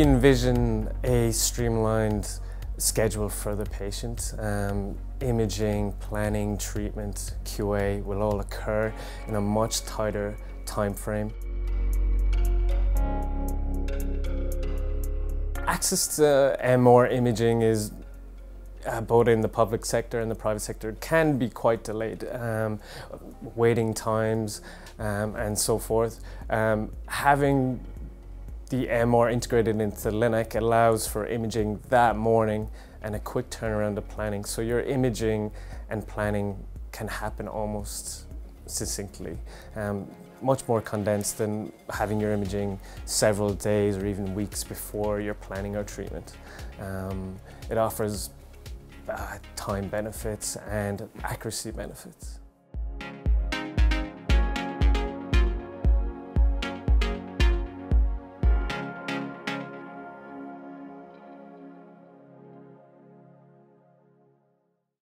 we envision a streamlined schedule for the patient. Imaging, planning, treatment, QA will all occur in a much tighter time frame. Access to MR imaging is both in the public sector and the private sector can be quite delayed. Waiting times and so forth. Having the MR integrated into Linac allows for imaging that morning and a quick turnaround to planning. So your imaging and planning can happen almost succinctly, much more condensed than having your imaging several days or even weeks before you're planning or treatment. It offers time benefits and accuracy benefits.